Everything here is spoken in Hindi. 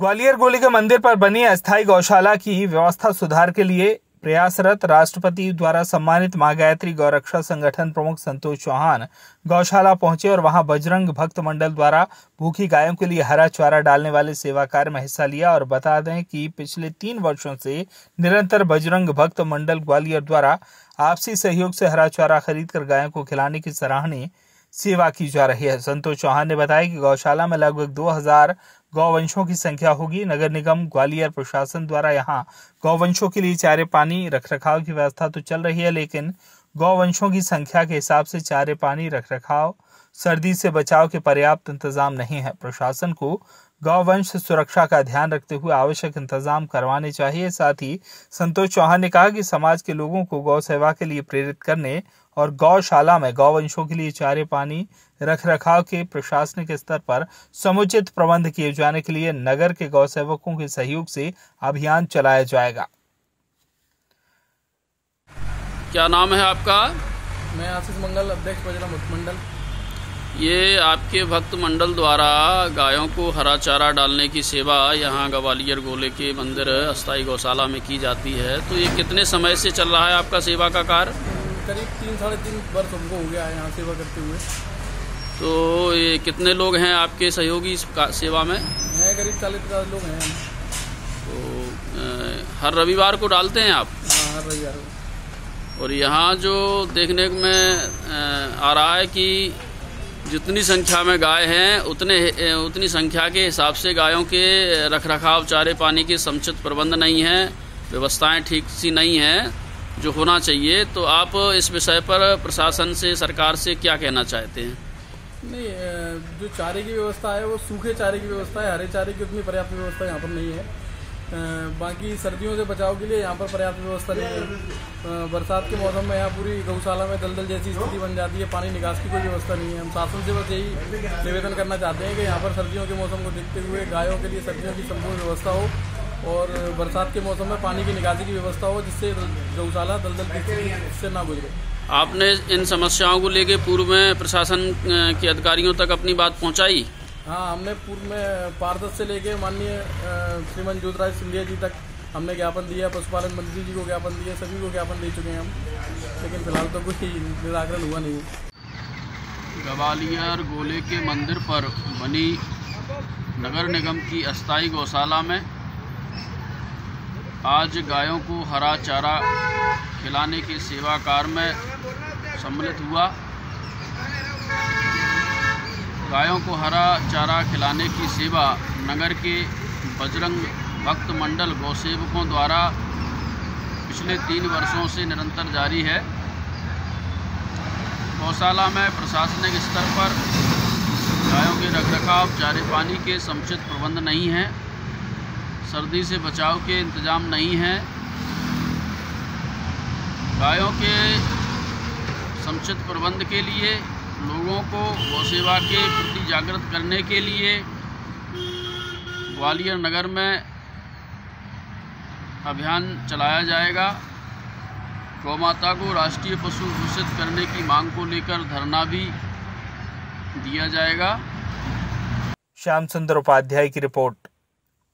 ग्वालियर गोली के मंदिर पर बनी अस्थायी गौशाला की व्यवस्था सुधार के लिए प्रयासरत राष्ट्रपति द्वारा सम्मानित मां गायत्री गौरक्षा संगठन प्रमुख संतोष चौहान गौशाला पहुंचे और वहां बजरंग भक्त मंडल द्वारा भूखी गायों के लिए हरा चारा डालने वाले सेवा कार्य में हिस्सा लिया। और बता दें कि पिछले 3 वर्षों से निरंतर बजरंग भक्त मंडल ग्वालियर द्वारा आपसी सहयोग से हरा चारा खरीद कर गायों को खिलाने की सराहनीय सेवा की जा रही है। संतोष चौहान ने बताया कि गौशाला में लगभग 2000 गौवंशों की संख्या होगी। नगर निगम ग्वालियर प्रशासन द्वारा यहां गौवंशों के लिए चारे पानी रखरखाव की व्यवस्था तो चल रही है, लेकिन गौवंशों की संख्या के हिसाब से चारे पानी रखरखाव सर्दी से बचाव के पर्याप्त इंतजाम नहीं है। प्रशासन को गौवंश सुरक्षा का ध्यान रखते हुए आवश्यक इंतजाम करवाने चाहिए। साथ ही संतोष चौहान ने कहा कि समाज के लोगों को गौ सेवा के लिए प्रेरित करने और गौशाला में गौवंशों के लिए चारे पानी रखरखाव के प्रशासनिक स्तर पर समुचित प्रबंध किए जाने के लिए नगर के गौसेवकों के सहयोग से अभियान चलाया जाएगा। क्या नाम है आपका? मैं आशीष मंगल, अध्यक्ष बजरंग भक्त मंडल। ये आपके भक्त मंडल द्वारा गायों को हरा चारा डालने की सेवा यहाँ ग्वालियर गोले के मंदिर अस्थाई गौशाला में की जाती है, तो ये कितने समय से चल रहा है आपका सेवा का कार्य? करीब 3 साढ़े 3 वर्ष हमको हो गया है यहाँ सेवा करते हुए। तो ये कितने लोग हैं आपके सहयोगी इस सेवा में? हैं करीब 40-50 लोग हैं। तो हर रविवार को डालते हैं आप? हाँ, हर रविवार को। और यहाँ जो देखने में आ रहा है कि जितनी संख्या में गाय हैं उतनी संख्या के हिसाब से गायों के रखरखाव, चारे पानी के समुचित प्रबंध नहीं है, व्यवस्थाएं ठीक सी नहीं हैं जो होना चाहिए। तो आप इस विषय पर प्रशासन से, सरकार से क्या कहना चाहते हैं? नहीं, जो चारे की व्यवस्था है वो सूखे चारे की व्यवस्था है, हरे चारे की उतनी पर्याप्त व्यवस्था यहाँ पर नहीं है। बाकी सर्दियों से बचाव के लिए यहाँ पर पर्याप्त व्यवस्था नहीं है। बरसात के मौसम में यहाँ पूरी गौशाला में दलदल जैसी स्थिति बन जाती है, पानी निकास की कोई व्यवस्था नहीं है। हम शासन से बस यही निवेदन करना चाहते हैं कि यहाँ पर सर्दियों के मौसम को देखते हुए गायों के लिए सर्दियों की संपूर्ण व्यवस्था हो और बरसात के मौसम में पानी की निकासी की व्यवस्था हो, जिससे गौशाला दलदल की स्थिति से ना गुजरे। आपने इन समस्याओं को लेकर पूर्व में प्रशासन के अधिकारियों तक अपनी बात पहुँचाई? हाँ, हमने पूर्व में पार्षद से लेके माननीय श्री मनजोतराय सिंधिया जी तक हमने ज्ञापन दिया, पशुपालन मंत्री जी को ज्ञापन दिया, सभी को ज्ञापन दे चुके हैं हम, लेकिन फिलहाल तो कुछ निराकरण हुआ नहीं। ग्वालियर गोले के मंदिर पर बनी नगर निगम की अस्थाई गौशाला में आज गायों को हरा चारा खिलाने के सेवा कार्य में सम्मिलित हुआ। गायों को हरा चारा खिलाने की सेवा नगर के बजरंग भक्त मंडल गौसेवकों द्वारा पिछले 3 वर्षों से निरंतर जारी है। गौशाला में प्रशासनिक स्तर पर गायों के रखरखाव, चारे पानी के समुचित प्रबंध नहीं हैं, सर्दी से बचाव के इंतजाम नहीं हैं, गायों के समुचित प्रबंध के लिए लोगों को गौसेवा के प्रति जागृत करने के लिए ग्वालियर नगर में अभियान चलाया जाएगा। गौमाता को राष्ट्रीय पशु घोषित करने की मांग को लेकर धरना भी दिया जाएगा। श्याम सुंदर उपाध्याय की रिपोर्ट।